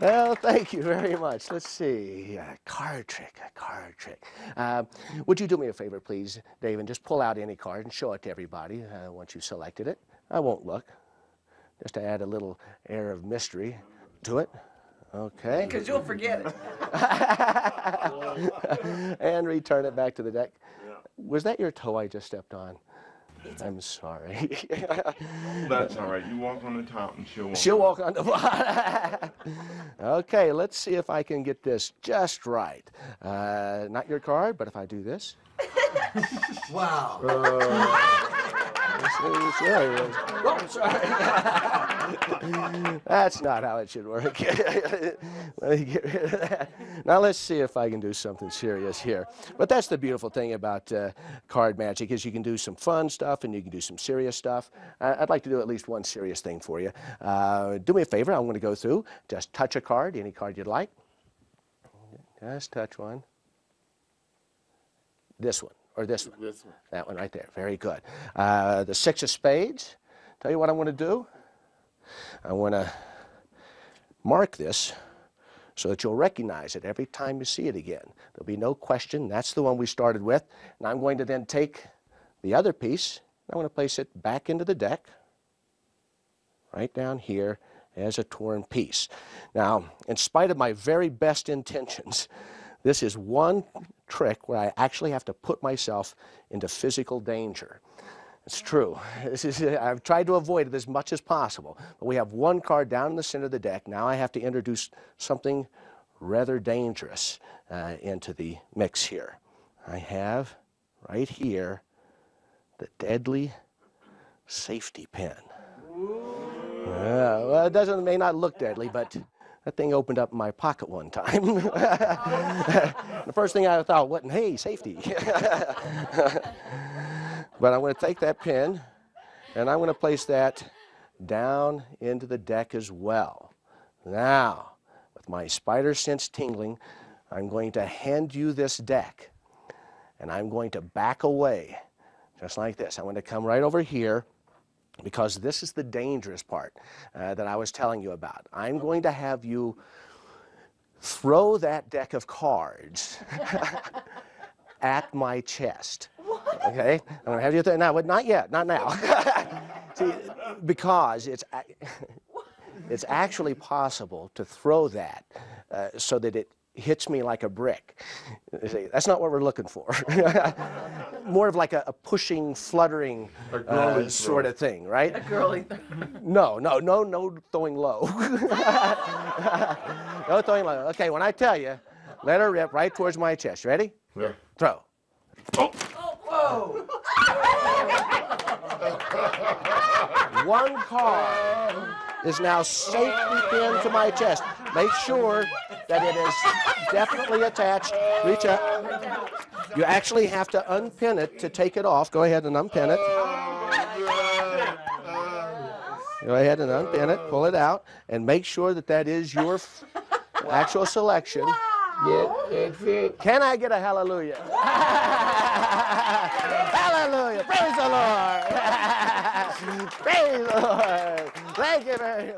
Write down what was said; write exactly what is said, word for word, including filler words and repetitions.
Well, thank you very much. Let's see, a card trick, a card trick. Uh, would you do me a favor, please, Dave, and just pull out any card and show it to everybody uh, once you've selected it. I won't look, just to add a little air of mystery to it. Okay. Because you'll forget it. And return it back to the deck. Yeah. Was that your toe I just stepped on? I'm sorry. That's all right. You walk on the top and she'll walk She'll on walk on the bottom. Okay, let's see if I can get this just right. Uh, not your card, but if I do this. Wow. Oh, sorry. That's not how it should work. Let me get rid of that. Now let's see if I can do something serious here. But that's the beautiful thing about uh, card magic is you can do some fun stuff and you can do some serious stuff. Uh, I'd like to do at least one serious thing for you. Uh, do me a favor. I'm going to go through. Just touch a card, any card you'd like. Just touch one. This one. Or this one. This one. That one right there. Very good. Uh, the six of spades. Tell you what I want to do. I want to mark this so that you'll recognize it every time you see it again. There'll be no question. That's the one we started with. And I'm going to then take the other piece. I want to place it back into the deck right down here as a torn piece. Now, in spite of my very best intentions, this is one trick where I actually have to put myself into physical danger. It's true. This is, I've tried to avoid it as much as possible. But we have one card down in the center of the deck. Now I have to introduce something rather dangerous uh, into the mix here. I have right here the deadly safety pin. Uh, well, it doesn't, may not look deadly, but that thing opened up my pocket one time. The first thing I thought wasn't, hey, safety. But I'm going to take that pin, and I'm going to place that down into the deck as well. Now, with my spider sense tingling, I'm going to hand you this deck, and I'm going to back away, just like this. I'm going to come right over here, because this is the dangerous part uh, that I was telling you about. I'm going to have you throw that deck of cards at my chest. What? Okay? I'm going to have you throw now, but not yet, not now. See, because it's, it's actually possible to throw that uh, so that it hits me like a brick. See, that's not what we're looking for. More of like a, a pushing, fluttering uh, sort of thing, right? A girly throw. No, no, no, no throwing low. No throwing low. Okay, when I tell you, let her rip right towards my chest. Ready? Yeah. Throw. Oh! Oh, whoa! One card is now safely pinned to my chest. Make sure that it is definitely attached. Reach up. You actually have to unpin it to take it off. Go ahead and unpin it. Go ahead and unpin it. Pull it out. And make sure that that is your f actual selection. Can I get a hallelujah? Hallelujah. Praise the Lord. Praise the Lord. Thank you very much.